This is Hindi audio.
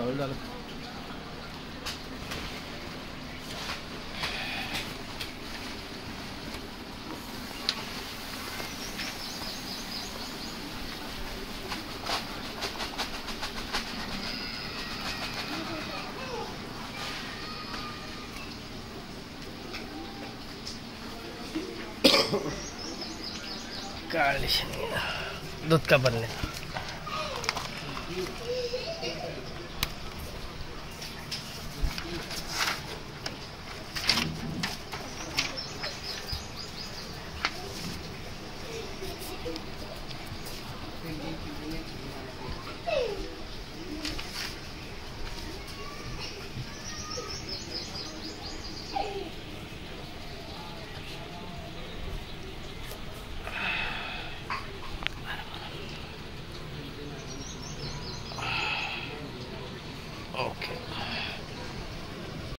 Soldaten. दूध का बनने